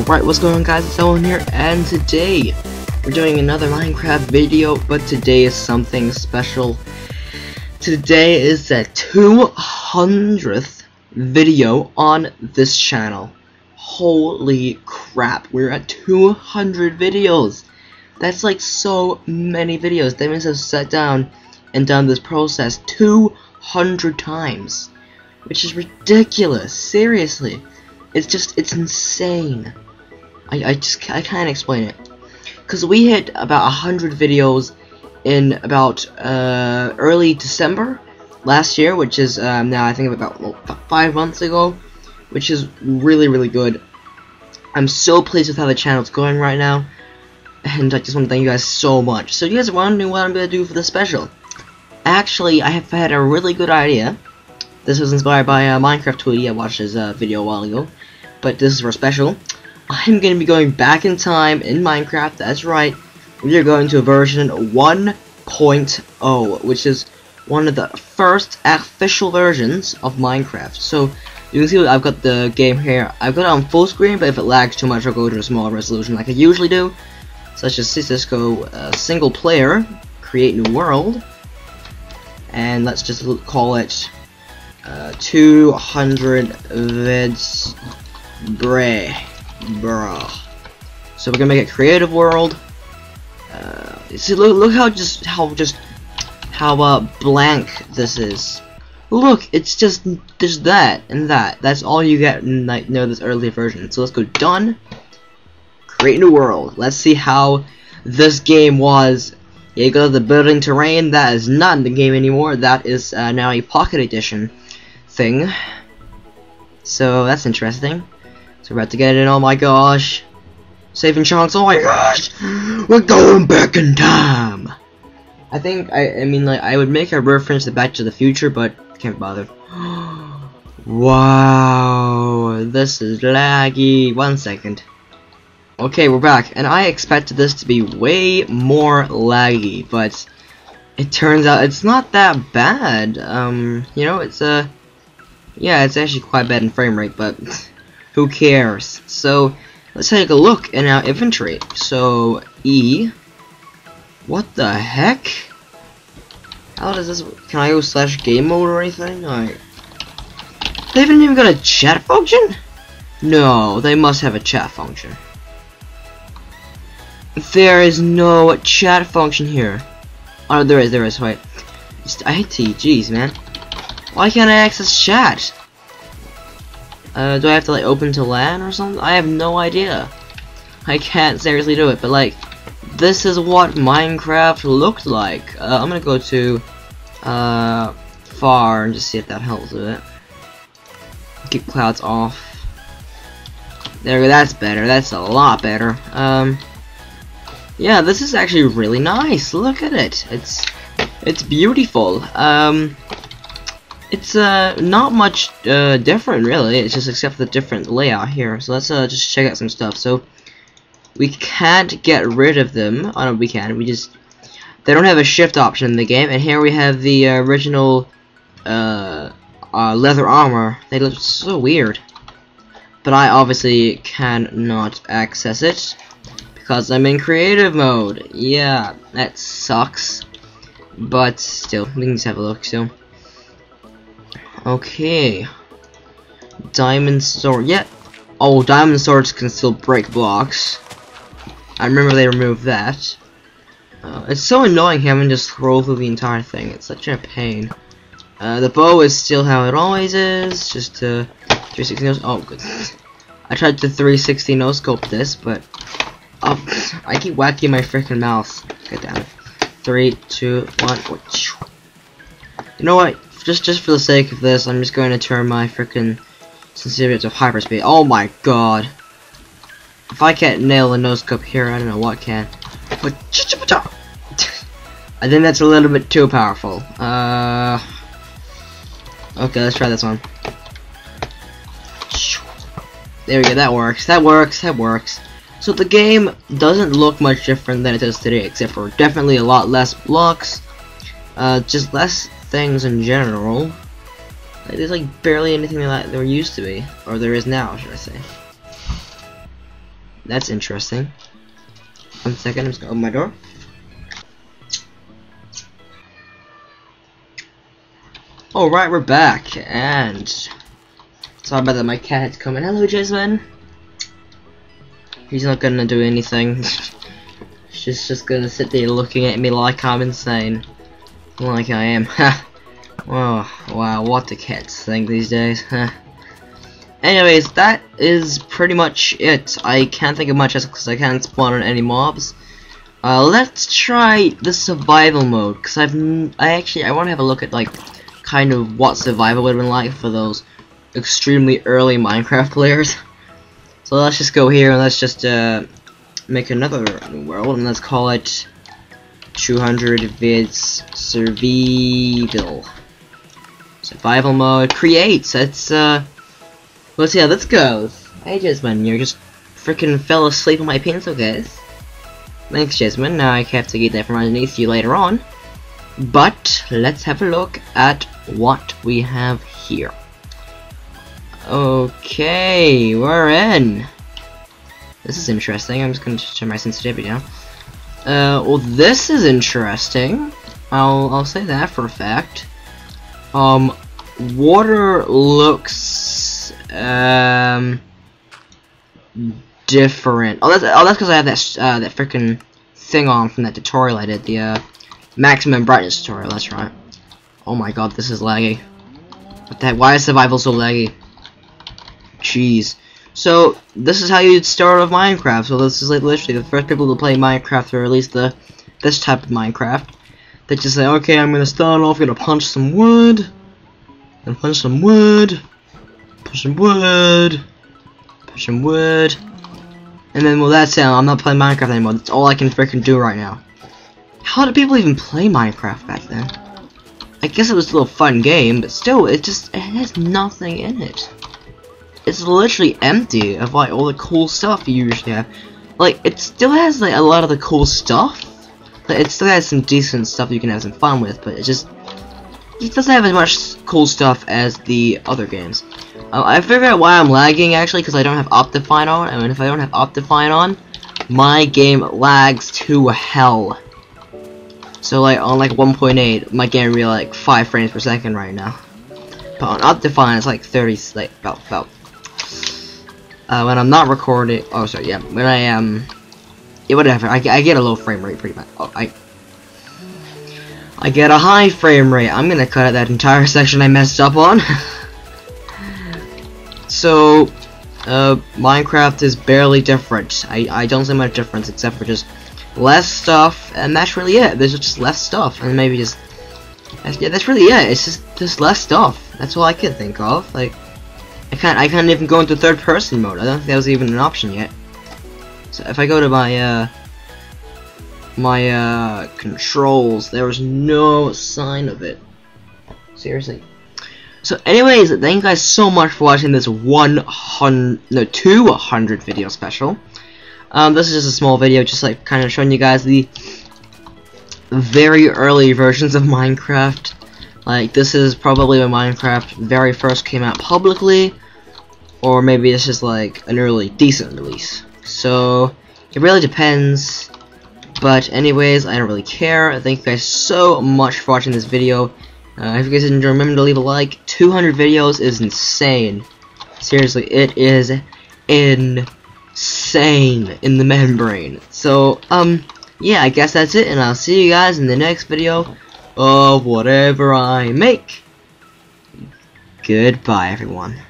Alright, what's going on guys, it's Owen here, and today we're doing another Minecraft video, but today is something special. Today is the 200th video on this channel. Holy crap, we're at 200 videos! That's like so many videos. That means I've sat down and done this process 200 times, which is ridiculous, seriously. It's just, it's insane. I can't explain it. Because we hit about 100 videos in about early December last year, which is now I think about 5 months ago, which is really, really good. I'm so pleased with how the channel's going right now, and I just want to thank you guys so much. So you guys are wondering what I'm going to do for this special. Actually, I have had a really good idea. This was inspired by Minecraft Tweety. I watched his video a while ago, but this is for special. I'm going to be going back in time in Minecraft, that's right. We are going to version 1.0, which is one of the first official versions of Minecraft. So, you can see I've got the game here. I've got it on full screen, but if it lags too much, I'll go to a smaller resolution like I usually do. So let's just go single player, create new world, and let's just call it 200 vids, bruh. So we're gonna make a creative world. See, look how blank this is. Look, it's just there's that and that. That's all you get in like this early version. So let's go done. Create new world. Let's see how this game was. Yeah, you go to the building terrain. That is not in the game anymore. That is now a pocket edition thing. So that's interesting. So we're about to get in. Oh my gosh. Saving chunks. Oh my gosh. We're going back in time. I think I mean like I would make a reference to Back to the Future, but can't bother. Wow. This is laggy. 1 second. Okay, we're back, and I expected this to be way more laggy, but it turns out it's not that bad. You know, it's yeah, it's actually quite bad in frame rate, but who cares? So let's take a look in our inventory. So E. What the heck? How does this? Can I go slash game mode or anything? Like, they haven't even got a chat function? No, they must have a chat function. There is no chat function here. Oh, there is, wait. I hate TGs, man. Why can't I access chat? Do I have to like open to LAN or something? I have no idea. I can't seriously do it, but like, this is what Minecraft looked like. I'm gonna go to far and just see if that helps with it. Keep clouds off. There we go, that's better. That's a lot better. Yeah, this is actually really nice. Look at it. It's beautiful. It's not much different really. It's just except for the different layout here. So let's just check out some stuff. So we can't get rid of them. Oh no, we can. We just... They don't have a shift option in the game. And here we have the original leather armor. They look so weird. But I obviously cannot access it, because I'm in creative mode. Yeah, that sucks. But still, we can just have a look still. Okay. Diamond sword. Yeah. Oh, diamond swords can still break blocks. I remember they removed that. It's so annoying having to scroll through the entire thing. It's such a pain. The bow is still how it always is. Just 360 no. Oh, good. I tried to 360 no scope this, but I keep whacking my freaking mouse. God damn it. 3, 2, 1. You know what? Just for the sake of this, I'm just going to turn my freaking sensitivity to hyperspeed. Oh my god. If I can't nail a nose cup here, I don't know what can. But I think that's a little bit too powerful. Okay, let's try this one. There we go. That works. That works. That works. So the game doesn't look much different than it does today, except for definitely a lot less blocks, just less things in general. Like, there's like barely anything like there used to be, or there is now, should I say? That's interesting. One second, I'm just gonna open my door. Alright, we're back, and sorry about that, my cat had to come in. Hello, Jasmine. He's not gonna do anything. She's just gonna sit there looking at me like I'm insane. Like I am, ha. Oh, wow, what the cats think these days, huh? Anyways, that is pretty much it. I can't think of much else because I can't spawn on any mobs. Let's try the survival mode, because I want to have a look at, like, kind of what survival would have been like for those extremely early Minecraft players. So let's just go here and let's just make another world, and let's call it 200 vids survival. Survival mode creates. That's let's see how this goes. Hey Jasmine, you just freaking fell asleep on my pencil case. Thanks Jasmine, now I have to get that from underneath you later on. But let's have a look at what we have here. Okay, we're in. This is interesting. I'm just gonna turn my sensitivity down. Well, this is interesting. I'll say that for a fact. Water looks different. Oh, that's because I have that that freaking thing on from that tutorial I did, the maximum brightness tutorial. That's right. Oh my God, this is laggy. What the heck? Why is survival so laggy? Jeez. So this is how you'd start off Minecraft. So this is like literally the first people to play Minecraft, or at least this type of Minecraft. They just say, okay, I'm gonna start off, gonna punch some wood, and punch some wood, push some wood, push some wood, and then well that's it. I'm not playing Minecraft anymore. That's all I can freaking do right now. How did people even play Minecraft back then? I guess it was a little fun game, but still, it has nothing in it. It's literally empty of like all the cool stuff you usually have. Like it still has like a lot of the cool stuff. Like, it still has some decent stuff you can have some fun with, but it doesn't have as much cool stuff as the other games. I figured out why I'm lagging actually because I don't have Optifine on, and if I don't have Optifine on, my game lags to hell. So like on like 1.8, my game would be like 5 frames per second right now. But on Optifine, it's like 30, like about. When I'm not recording, oh sorry, yeah, when I am, yeah, whatever, I get a low frame rate pretty much. Oh, I get a high frame rate. I'm gonna cut out that entire section I messed up on. So, Minecraft is barely different. I don't see much difference except for just less stuff, and that's really it. There's just less stuff, and maybe just, yeah, that's really it. It's just less stuff. That's all I can think of, like. I can't even go into third person mode. I don't think that was even an option yet. So if I go to my controls, there was no sign of it. Seriously. So anyways, thank you guys so much for watching this 200 video special. This is just a small video, just like kind of showing you guys the very early versions of Minecraft. Like, this is probably when Minecraft very first came out publicly, or maybe this is like an early decent release. So, it really depends, but anyways, I don't really care. Thank you guys so much for watching this video. If you guys didn't enjoy, remember to leave a like. 200 videos is insane. Seriously, it is insane in the membrane. So, yeah, I guess that's it, and I'll see you guys in the next video. Of whatever I make. Goodbye, everyone.